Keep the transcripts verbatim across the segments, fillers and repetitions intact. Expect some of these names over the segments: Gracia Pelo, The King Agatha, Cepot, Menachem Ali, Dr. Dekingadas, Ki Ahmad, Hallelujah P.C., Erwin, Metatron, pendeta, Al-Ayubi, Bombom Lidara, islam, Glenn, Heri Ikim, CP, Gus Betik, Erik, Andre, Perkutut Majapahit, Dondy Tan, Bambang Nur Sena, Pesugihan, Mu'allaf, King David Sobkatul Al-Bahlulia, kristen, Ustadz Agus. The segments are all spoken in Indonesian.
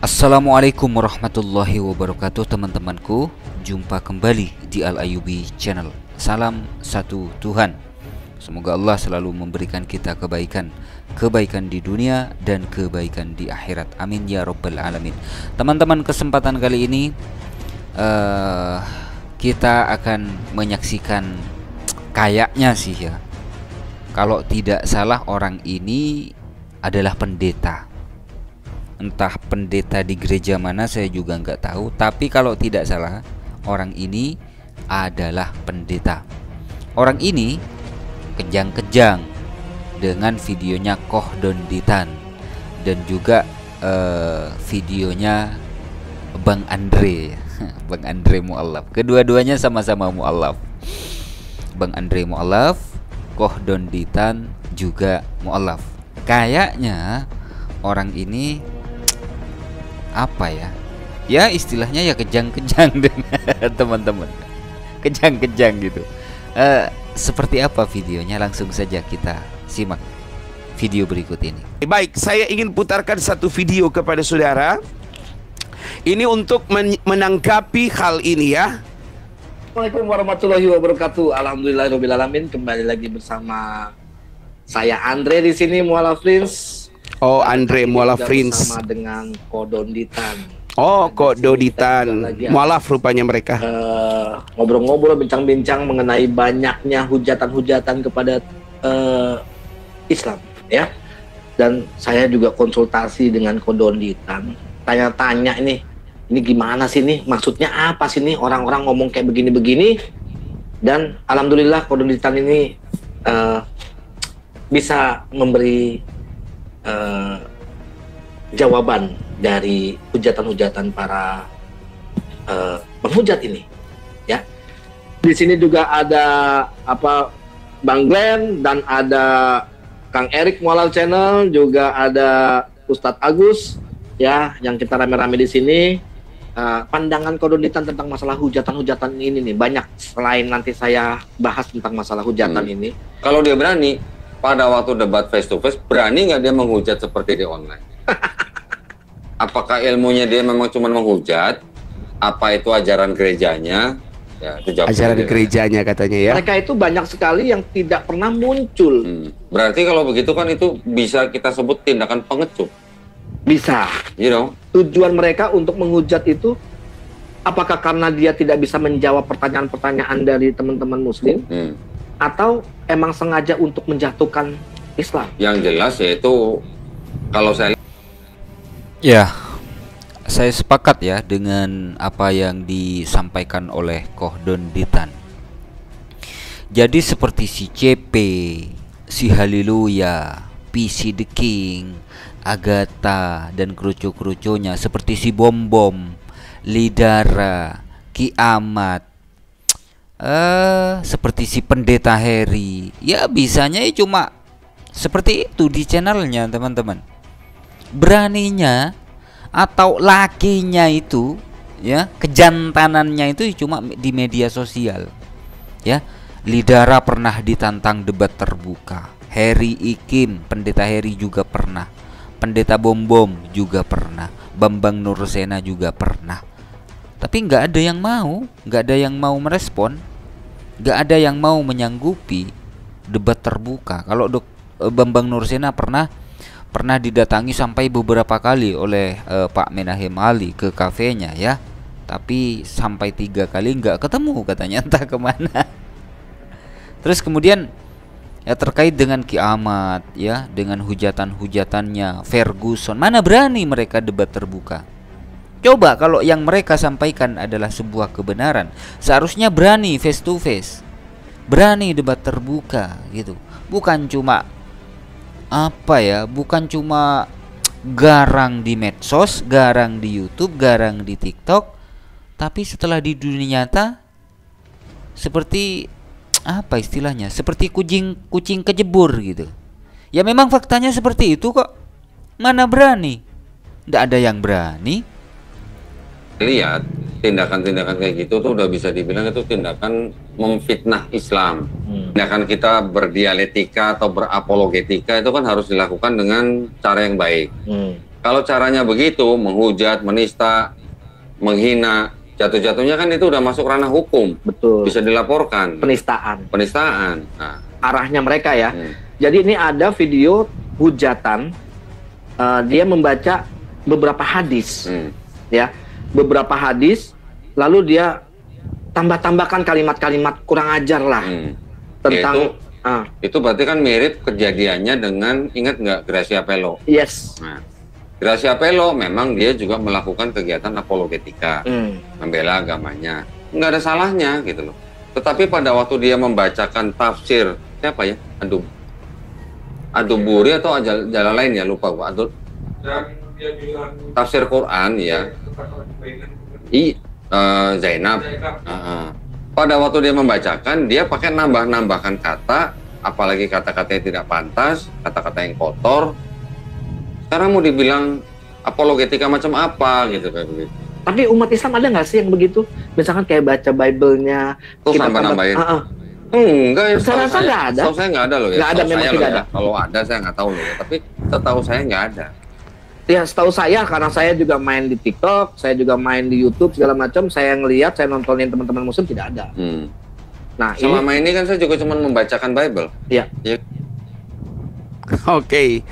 Assalamualaikum warahmatullahi wabarakatuh teman-temanku. Jumpa kembali di Al-Ayubi channel. Salam satu Tuhan. Semoga Allah selalu memberikan kita kebaikan, kebaikan di dunia dan kebaikan di akhirat. Amin ya rabbal alamin. Teman-teman, kesempatan kali ini uh, kita akan menyaksikan, kayaknya sih ya, kalau tidak salah orang ini adalah pendeta. Entah pendeta di gereja mana saya juga nggak tahu, tapi kalau tidak salah orang ini adalah pendeta. Orang ini kejang-kejang dengan videonya Koh Dondy Tan dan juga eh, videonya Bang Andre. Bang Andre Mu'allaf. Kedua-duanya sama-sama Mu'allaf. Bang Andre Mu'allaf, Koh Dondy Tan juga Mu'allaf. Kayaknya orang ini apa ya, ya istilahnya ya kejang-kejang dengan teman-teman, kejang-kejang gitu. Uh, seperti apa videonya, langsung saja kita simak video berikut ini. Baik, saya ingin putarkan satu video kepada saudara. Ini untuk men menangkapi hal ini ya. Assalamualaikum warahmatullahi wabarakatuh. Alhamdulillahirabbil alamin. Kembali lagi bersama saya Andre di sini, Mu'allaf Prince. Oh, Andre Mu'allaf Prince sama dengan Koh Dondy Tan. Oh, Koh Dondy Tan, Mu'allaf rupanya mereka. Ngobrol-ngobrol, uh, bincang-bincang mengenai banyaknya hujatan-hujatan kepada uh, Islam, ya. Dan saya juga konsultasi dengan Koh Dondy Tan. Tanya-tanya ini, ini gimana sih nih? Maksudnya apa sih nih? Orang-orang ngomong kayak begini-begini. Dan alhamdulillah Koh Dondy Tan ini uh, bisa memberi Uh, jawaban dari hujatan-hujatan para uh, penghujat ini, ya. Di sini juga ada apa, Bang Glenn, dan ada Kang Erik Mu'allaf Channel, juga ada Ustadz Agus, ya, yang kita rame-rame di sini. Uh, pandangan Koh Dondy Tan tentang masalah hujatan-hujatan ini nih banyak. Selain nanti saya bahas tentang masalah hujatan hmm. ini, kalau dia berani. Pada waktu debat face to face, berani nggak dia menghujat seperti di online? Apakah ilmunya dia memang cuma menghujat? Apa itu ajaran gerejanya? Ya, itu ajaran gerejanya katanya ya. Mereka itu banyak sekali yang tidak pernah muncul. Hmm. Berarti kalau begitu kan itu bisa kita sebut tindakan pengecup. Bisa. You know? Tujuan mereka untuk menghujat itu, apakah karena dia tidak bisa menjawab pertanyaan-pertanyaan dari teman-teman muslim? Hmm. Atau emang sengaja untuk menjatuhkan Islam? Yang jelas yaitu kalau saya ya, saya sepakat ya dengan apa yang disampaikan oleh Koh Dondy Tan. Jadi seperti si C P, si Hallelujah P C The King Agatha dan kerucu-kerucunya, seperti si Bombom Lidara, Ki Ahmad, Uh, seperti si pendeta Heri, ya bisanya ya cuma seperti itu di channelnya teman-teman. Beraninya atau lakinya itu ya, kejantanannya itu cuma di media sosial ya. Lidara pernah ditantang debat terbuka, Heri Ikim, pendeta Heri juga pernah, pendeta Bombom juga pernah, Bambang Nur Sena juga pernah. Tapi nggak ada yang mau, nggak ada yang mau merespon, nggak ada yang mau menyanggupi debat terbuka. Kalau dok, Bambang Nur Sena pernah pernah didatangi sampai beberapa kali oleh eh, Pak Menachem Ali ke kafenya ya, tapi sampai tiga kali nggak ketemu katanya, entah kemana. Terus kemudian ya terkait dengan Ki Ahmad ya, dengan hujatan-hujatannya Ferguson, mana berani mereka debat terbuka. Coba kalau yang mereka sampaikan adalah sebuah kebenaran, seharusnya berani face to face, berani debat terbuka gitu. Bukan cuma apa ya, bukan cuma garang di medsos, garang di YouTube, garang di TikTok, tapi setelah di dunia nyata seperti apa istilahnya, seperti kucing kucing kejebur gitu. Ya memang faktanya seperti itu kok. Mana berani? Tidak ada yang berani. Lihat tindakan-tindakan kayak gitu tuh udah bisa dibilang itu tindakan memfitnah Islam. Hmm. Tindakan kita berdialektika atau berapologetika itu kan harus dilakukan dengan cara yang baik. Hmm. Kalau caranya begitu, menghujat, menista, menghina, jatuh-jatuhnya kan itu udah masuk ranah hukum. Betul. Bisa dilaporkan. Penistaan. Penistaan. Nah. Arahnya mereka ya. Hmm. Jadi ini ada video hujatan, uh, dia membaca beberapa hadis, hmm. ya, beberapa hadis, lalu dia tambah-tambahkan kalimat-kalimat kurang ajar lah, hmm. tentang. Yaitu, ah. Itu berarti kan mirip kejadiannya dengan, ingat nggak, Gracia Pelo? Yes. Nah, Gracia Pelo memang dia juga melakukan kegiatan apologetika, hmm. membela agamanya, nggak ada salahnya gitu loh. Tetapi pada waktu dia membacakan tafsir siapa ya, Adub, Aduburi atau jalan, jalan lain ya, lupa gua. Adul, tafsir Quran ya, I uh, Zainab. Uh -uh. Pada waktu dia membacakan, dia pakai nambah-nambahkan kata, apalagi kata-kata yang tidak pantas, kata-kata yang kotor. Sekarang mau dibilang apologetika macam apa gitu kayak begitu. Tapi umat Islam ada nggak sih yang begitu? Misalkan kayak baca Bible-nya, terus nambah-nambahin. Uh -uh. Hmm, enggak, ya, saya rasa nggak ada. Saya nggak ada loh ya. Nggak ada, memang tidak ada. Ya. Kalau ada saya nggak tahu loh ya. Tapi setahu saya nggak ada. Ya, setahu saya, karena saya juga main di TikTok, saya juga main di YouTube, segala macam, saya ngelihat, saya nontonin teman-teman muslim, tidak ada. Hmm. Nah, selama ini, ini kan saya juga cuma membacakan Bible. Iya. Ya. Oke,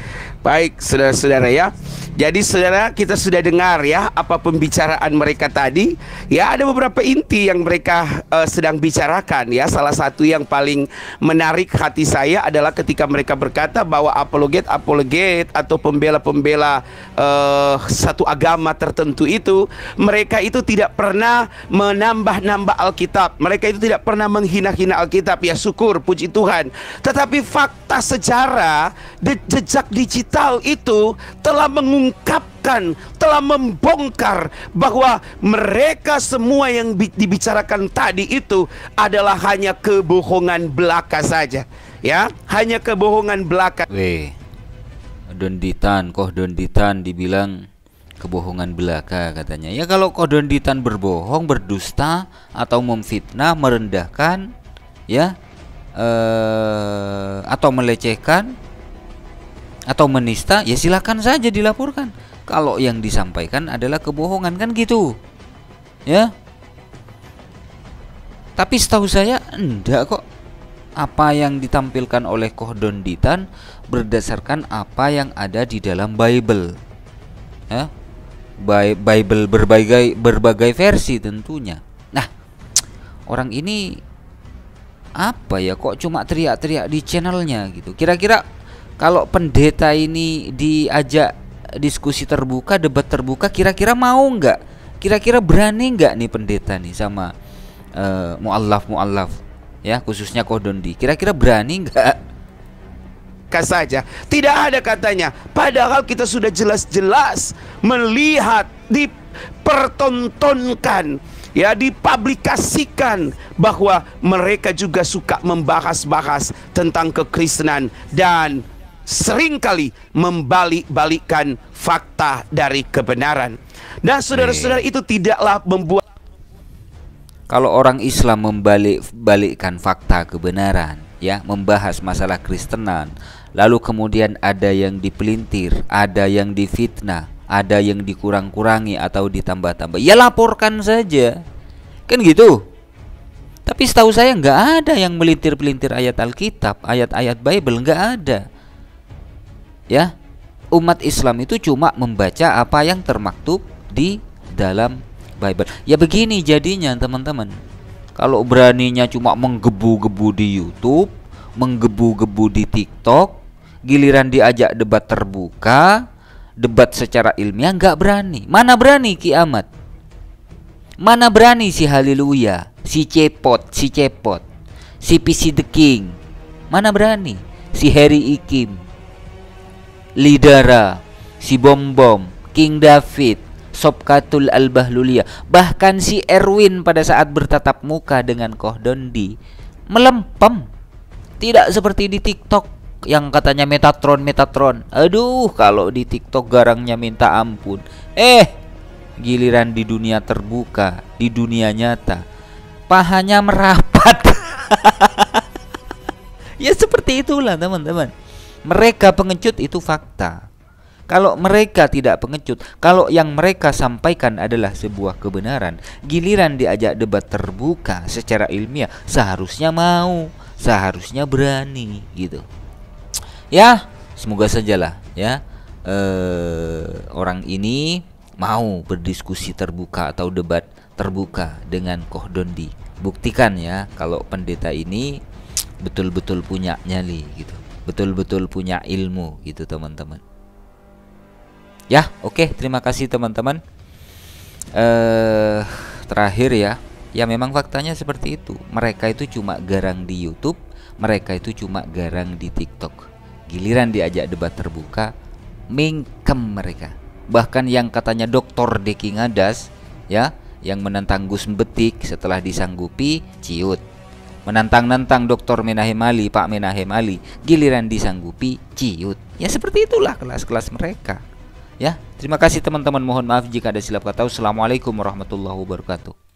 baik saudara-saudara ya. Jadi saudara, kita sudah dengar ya apa pembicaraan mereka tadi. Ya, ada beberapa inti yang mereka uh, sedang bicarakan ya. Salah satu yang paling menarik hati saya adalah ketika mereka berkata bahwa apologet-apologet atau pembela-pembela uh, satu agama tertentu itu, mereka itu tidak pernah menambah-nambah Alkitab. Mereka itu tidak pernah menghina-hina Alkitab. Ya syukur, puji Tuhan. Tetapi fakta sejarah, jejak digital itu telah mengungkapkan, telah membongkar bahwa mereka semua yang dibicarakan tadi itu adalah hanya kebohongan belaka saja, ya, hanya kebohongan belaka. Weh, Dondy Tan, kok Dondy Tan dibilang kebohongan belaka katanya. Ya kalau kok Dondy Tan berbohong, berdusta atau memfitnah, merendahkan, ya, eh, atau melecehkan, atau menista, ya silakan saja dilaporkan. Kalau yang disampaikan adalah kebohongan kan gitu, ya. Tapi setahu saya enggak kok. Apa yang ditampilkan oleh Koh Dondy Tan berdasarkan apa yang ada di dalam Bible, ya. Bible berbagai berbagai versi tentunya. Nah, orang ini apa ya kok cuma teriak-teriak di channelnya gitu. Kira-kira kalau pendeta ini diajak diskusi terbuka, debat terbuka, kira-kira mau nggak? Kira-kira berani nggak nih pendeta nih sama uh, mu'allaf-mu'allaf, ya khususnya Koh Dondy? Kira-kira berani nggak? Saja tidak ada katanya. Padahal kita sudah jelas-jelas melihat, dipertontonkan, ya, dipublikasikan bahwa mereka juga suka membahas-bahas tentang kekristenan dan seringkali membalik-balikkan fakta dari kebenaran. Dan saudara-saudara, itu tidaklah membuat, kalau orang Islam membalik-balikkan fakta kebenaran, ya, membahas masalah Kristenan, lalu kemudian ada yang dipelintir, ada yang difitnah, ada yang dikurang-kurangi atau ditambah-tambah, ya laporkan saja, kan gitu. Tapi setahu saya nggak ada yang melintir-pelintir ayat Alkitab, ayat-ayat Bible, nggak ada. Ya, umat Islam itu cuma membaca apa yang termaktub di dalam Bible. Ya begini jadinya teman-teman. Kalau beraninya cuma menggebu-gebu di YouTube, menggebu-gebu di TikTok, giliran diajak debat terbuka, debat secara ilmiah, nggak berani. Mana berani Ki Ahmad? Mana berani si Hallelujah, si Cepot, si Cepot, si P C The King? Mana berani? Si Heri Ikim, Lidara, si Bombom, King David Sobkatul Al-Bahlulia, bahkan si Erwin pada saat bertatap muka dengan Koh Dondy melempem. Tidak seperti di TikTok yang katanya Metatron, Metatron. Aduh, kalau di TikTok garangnya minta ampun. Eh, giliran di dunia terbuka, di dunia nyata, pahanya merapat. Ya seperti itulah teman-teman. Mereka pengecut itu fakta. Kalau mereka tidak pengecut, kalau yang mereka sampaikan adalah sebuah kebenaran, giliran diajak debat terbuka secara ilmiah, seharusnya mau, seharusnya berani gitu. Ya, semoga sajalah ya eh, orang ini mau berdiskusi terbuka atau debat terbuka dengan Koh Dondy. Buktikan ya kalau pendeta ini betul-betul punya nyali gitu, betul-betul punya ilmu gitu teman-teman. Ya, oke, okay, terima kasih teman-teman. Eh, terakhir ya, ya memang faktanya seperti itu. Mereka itu cuma garang di YouTube, mereka itu cuma garang di TikTok. Giliran diajak debat terbuka, mingkem mereka. Bahkan yang katanya doktor Dekingadas ya, yang menentang Gus Betik setelah disanggupi, ciut. Menantang-nantang doktor Menachem Ali, Pak Menachem Ali, giliran disanggupi, ciut. Ya seperti itulah kelas-kelas mereka. Ya, terima kasih teman-teman. Mohon maaf jika ada silap kata. Wassalamualaikum warahmatullahi wabarakatuh.